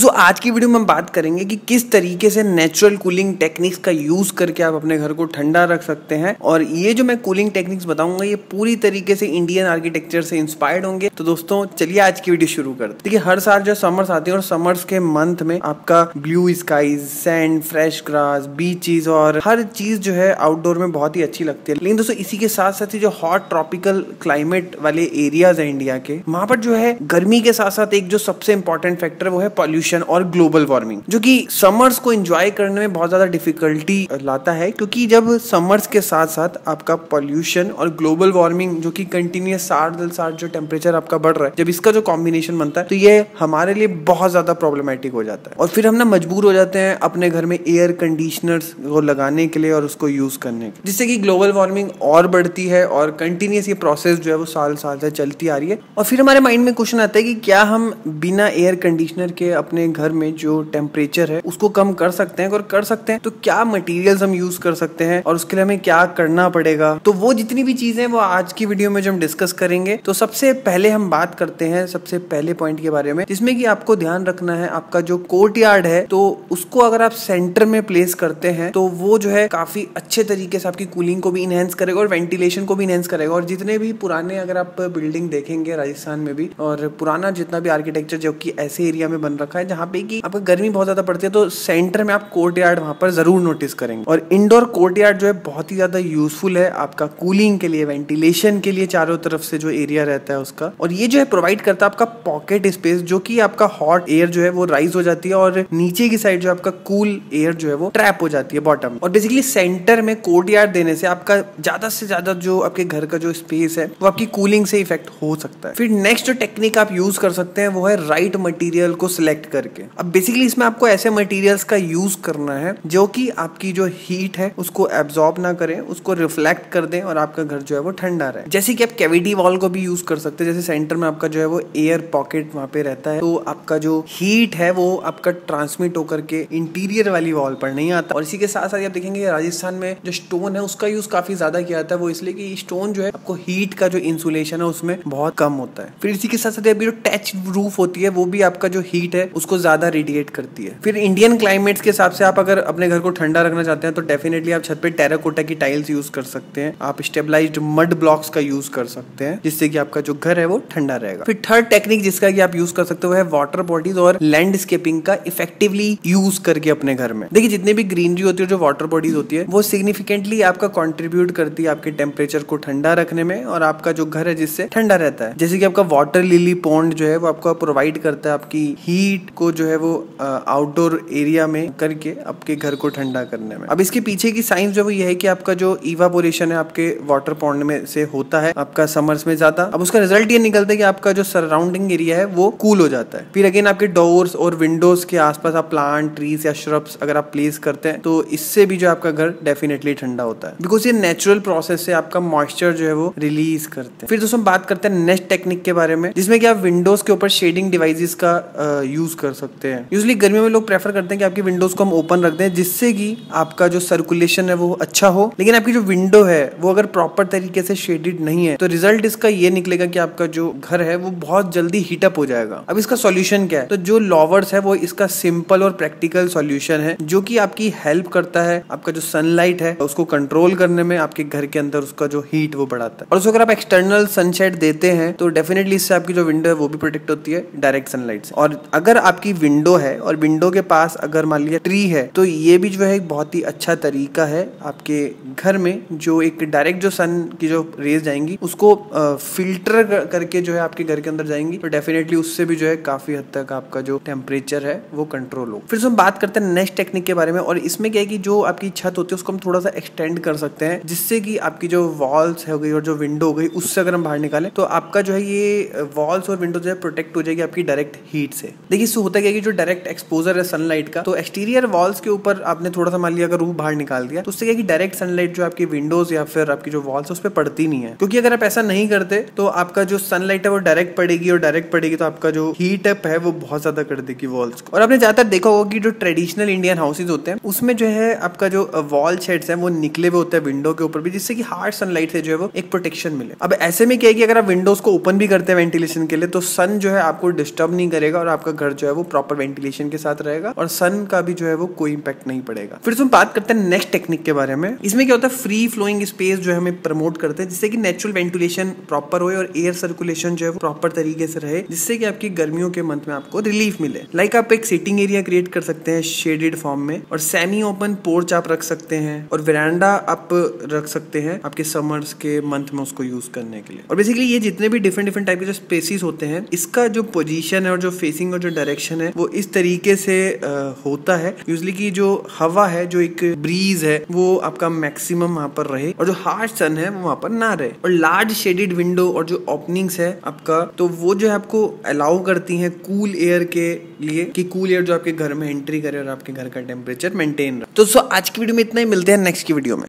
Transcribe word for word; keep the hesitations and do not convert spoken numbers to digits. दोस्तों आज की वीडियो में हम बात करेंगे कि किस तरीके से नेचुरल कूलिंग टेक्निक्स का यूज करके आप अपने घर को ठंडा रख सकते हैं। और ये जो मैं कूलिंग टेक्निक्स बताऊंगा ये पूरी तरीके से इंडियन आर्किटेक्चर से इंस्पायर्ड होंगे। तो दोस्तों चलिए आज की वीडियो शुरू करते हैं। देखिए हर साल जो समर्स आते हैं और समर्स के मंथ में आपका blue skies, sand, fresh grass, beaches और हर चीज जो है आउटडोर में बहुत ही अच्छी लगती है। लेकिन दोस्तों इसी के साथ साथ ही जो हॉट ट्रॉपिकल क्लाइमेट वाले एरियाज है इंडिया के, वहां पर जो है गर्मी के साथ साथ एक जो सबसे इंपॉर्टेंट फैक्टर वो है पॉल्यूशन और ग्लोबल वार्मिंग, जो कि समर्स को एंजॉय करने में बहुत ज्यादा डिफिकल्टी लाता है। क्योंकि जब समर्स के साथ साथ आपका पॉल्यूशन और ग्लोबल वार्मिंग जो कि कंटिन्यूस साठ दल साठ जो टेम्परेचर आपका बढ़ रहा है, जब इसका जो कॉम्बिनेशन बनता है तो ये हमारे लिए बहुत ज्यादा प्रॉब्लमेटिक हो जाता है। और फिर हम ना मजबूर हो जाते हैं अपने घर में एयर कंडीशनर्स को लगाने के लिए और उसको यूज करने के, जिससे कि ग्लोबल वार्मिंग और बढ़ती है और कंटिन्यूस ये प्रोसेस जो है वो साल साल से चलती आ रही है। और फिर हमारे माइंड में क्वेश्चन आता है कि क्या हम बिना एयर कंडीशनर के अपने घर में जो टेम्परेचर है उसको कम कर सकते हैं? अगर कर सकते हैं तो क्या मटेरियल्स हम यूज कर सकते हैं और उसके लिए हमें क्या करना पड़ेगा? तो वो जितनी भी चीजें वो आज की वीडियो में जो हम डिस्कस करेंगे। तो सबसे पहले हम बात करते हैं सबसे पहले पॉइंट के बारे में, जिसमें कि आपको ध्यान रखना है आपका जो कोर्टयार्ड है तो उसको अगर आप सेंटर में प्लेस करते हैं तो वो जो है काफी अच्छे तरीके से आपकी कूलिंग को भी इनहेंस करेगा और वेंटिलेशन को भी इनहेंस करेगा। और जितने भी पुराने अगर आप बिल्डिंग देखेंगे राजस्थान में भी और पुराना जितना भी आर्किटेक्चर जो कि ऐसे एरिया में बन रखा है जहाँ पे कि आपको गर्मी बहुत ज्यादा पड़ती है, तो सेंटर में आप कोर्टयार्ड वहां पर जरूर नोटिस करेंगे। और इंडोर कोर्टयार्ड जो है बहुत ही ज्यादा यूजफुल है आपका कूलिंग के लिए, वेंटिलेशन के लिए, चारों तरफ से जो एरिया रहता है उसका। और ये जो है प्रोवाइड करता है आपका पॉकेट स्पेस, जो कि आपका हॉट एयर जो है वो राइज हो जाती है और नीचे की साइड जो आपका कूल एयर जो है वो ट्रैप हो जाती है बॉटम। और बेसिकली सेंटर में कोर्टयार्ड देने से आपका ज्यादा से ज्यादा जो आपके घर का जो स्पेस है वो आपकी कूलिंग से इफेक्ट हो सकता है। फिर नेक्स्ट जो टेक्निक आप यूज कर सकते हैं वो है राइट मटीरियल को सिलेक्ट करके। अब बेसिकली इसमें आपको ऐसे मटीरियल्स का यूज करना है जो कि आपकी जो हीट है उसको एब्जॉर्ब ना करें, उसको रिफ्लेक्ट कर दें और आपका घर जो है वो ठंडा रहे। जैसे कि आप कैविटी वॉल को भी यूज कर सकते हैं, जैसे सेंटर में आपका जो है वो एयर पॉकेट वहां पे रहता है तो आपका जो हीट है वो आपका ट्रांसमिट होकर के इंटीरियर वाली वॉल पर नहीं आता। और इसी के साथ साथ आप देखेंगे राजस्थान में जो स्टोन है उसका यूज काफी ज्यादा किया जाता है, वो इसलिए कि स्टोन जो है आपको हीट का जो इंसुलेशन है उसमें बहुत कम होता है। फिर इसी के साथ साथ अभी जो टैच रूफ होती है वो भी आपका जो हीट है उसको ज्यादा रेडिएट करती है। फिर इंडियन क्लाइमेट्स के हिसाब से आप अगर अपने घर को ठंडा रखना चाहते हैं तो डेफिनेटली आप छत पे टेराकोटा की टाइल्स यूज कर सकते हैं, आप स्टेबलाइज्ड मड ब्लॉक्स का यूज कर सकते हैं, जिससे कि आपका जो घर है वो ठंडा रहेगा। फिर थर्ड टेक्निक जिसका कि आप यूज कर सकते हो है वाटर बॉडीज और लैंडस्केपिंग का इफेक्टिवली यूज करके अपने घर में। देखिए जितने भी ग्रीनरी होती है, जो वाटर बॉडीज होती है, वो सिग्निफिकेंटली आपका कॉन्ट्रीब्यूट करती है आपके टेम्परेचर को ठंडा रखने में और आपका जो घर है जिससे ठंडा रहता है। जैसे कि आपका वाटर लिली पॉन्ड जो है वो आपको प्रोवाइड करता है आपकी हीट को जो है वो आउटडोर एरिया में करके आपके घर को ठंडा करने में। अब इसके पीछे की साइंस जो है वो ये है कि आपका जो इवापोरेशन है आपके वाटर पॉन्ड में से होता है आपका समर्स में ज्यादा। अब उसका रिजल्ट ये निकलता है कि आपका जो सराउंडिंग एरिया है वो कूल हो जाता है। फिर अगेन आपके डोर्स और विंडोज के आसपास आप प्लांट, ट्रीज या श्रब्स अगर आप प्लेस करते हैं तो इससे भी जो आपका घर डेफिनेटली ठंडा होता है, बिकॉज ये नेचुरल प्रोसेस से आपका मॉइस्चर जो है वो रिलीज करते हैं। फिर दोस्तों बात करते हैं नेक्स्ट टेक्निक के बारे में, जिसमें कि आप विंडोज के ऊपर शेडिंग डिवाइसेस का यूज कर सकते हैं। यूजली गर्मियों में लोग प्रेफर करते हैं कि आपकी विंडोज को हम ओपन रख दें, जिससे कि आपका जो सर्कुलेशन है वो अच्छा हो। लेकिन आपकी जो विंडो है वो अगर प्रॉपर तरीके से शेडेड नहीं है तो रिजल्ट इसका ये निकलेगा कि आपका जो घर है वो बहुत जल्दी हीटअप हो जाएगा। अब इसका सॉल्यूशन क्या है? तो जो लॉवर्स है वो इसका सिंपल और प्रैक्टिकल सॉल्यूशन है, जो कि आपकी हेल्प करता है आपका जो सनलाइट है उसको कंट्रोल करने में, आपके घर के अंदर उसका जो हीट वो बढ़ाता है। और उसको अगर आप एक्सटर्नल सनशेड देते हैं तो डेफिनेटली इससे आपकी जो विंडो है वो भी प्रोटेक्ट होती है डायरेक्ट सनलाइट से। और अगर आपकी विंडो है और विंडो के पास अगर मान लिया ट्री है तो ये भी जो है एक बहुत ही अच्छा तरीका है आपके घर में जो एक डायरेक्ट जो सन की जो रेज जाएंगी उसको फिल्टर करके जो है आपके घर के अंदर जाएंगी, तो डेफिनेटली उससे भी जो है काफी हद तक आपका जो टेम्परेचर है वो कंट्रोल हो। फिर हम बात करते हैं नेक्स्ट टेक्निक के बारे में, और इसमें क्या है कि जो आपकी छत होती है उसको हम थोड़ा सा एक्सटेंड कर सकते हैं, जिससे कि आपकी जो वॉल्स हो गई और जो विंडो हो गई उससे अगर हम बाहर निकालें तो आपका जो है ये वॉल्स और विंडो जो है प्रोटेक्ट हो जाएगी आपकी डायरेक्ट हीट से। देखिए इससे होता क्या है कि जो डायरेक्ट एक्सपोजर है सनलाइट का, तो एक्सटीरियर वॉल्स के ऊपर आपने थोड़ा सा मान लिया अगर रूफ बाहर निकाल दिया तो उससे क्या कि डायरेक्ट सनलाइट जो आपकी विंडोज या फिर आपकी जो वॉल्स है उस पर पड़ती नहीं है। क्योंकि अगर आप ऐसा नहीं करते तो आपका जो सनलाइट है वो डायरेक्ट पड़ेगी और डायरेक्ट पड़ेगी तो आपका जो हीट अप है वो बहुत ज्यादा कर देगी वॉल्स को। और आपने ज्यादातर देखा होगा कि जो ट्रेडिशनल इंडियन हाउसेज होते हैं उसमें जो है आपका जो वॉल शेड्स है वो निकले हुए होते हैं विंडो के ऊपर भी, जिससे कि हार्ड सनलाइट से जो है वो एक प्रोटेक्शन मिले। अब ऐसे में क्या है कि अगर आप विंडोज को ओपन भी करते हैं वेंटिलेशन के लिए तो सन जो है आपको डिस्टर्ब नहीं करेगा और आपका घर जो है वो प्रॉपर वेंटिलेशन के साथ रहेगा और सन का भी जो है वो कोई इम्पैक्ट नहीं पड़ेगा। फिर तुम बात करते हैं नेक्स्ट टेक्निक के बारे में। इसमें क्या होता है, फ्री फ्लोइंग स्पेस जो है हमें प्रमोट करते हैं जिससे कि नेचुरल वेंटिलेशन प्रॉपर हो और एयर सर्कुलेशन जो है प्रॉपर तरीके से रहे, जिससे कि आपकी गर्मियों के मंथ में आपको रिलीफ मिले। लाइक आप एक सिटिंग एरिया क्रिएट कर सकते हैं शेडेड फॉर्म में, और सेमी ओपन पोर्च आप रख सकते हैं, और वेरांडा आप रख सकते हैं आपके समर्स के मंथ में उसको यूज करने के लिए। और बेसिकली ये जितने भी डिफरेंट डिफरेंट टाइप के जो स्पेसिस होते हैं, इसका जो पोजीशन है और जो फेसिंग और जो डायरेक्शन है वो इस तरीके से आ, होता है यूजली कि जो हवा है, जो एक ब्रीज है, वो आपका मैक्सिमम वहां पर रहे और जो हार्ड सन है वो वहां पर ना रहे। और लार्ज शेडेड विंडो और जो ओपनिंग्स है आपका, तो वो जो है आपको अलाउ करती है कूल एयर के लिए कि कूल एयर जो आपके घर में एंट्री करे और आपके घर का टेम्परेचर मेंटेन रहे। तो सो आज की वीडियो में इतना ही, मिलते हैं नेक्स्ट की वीडियो में।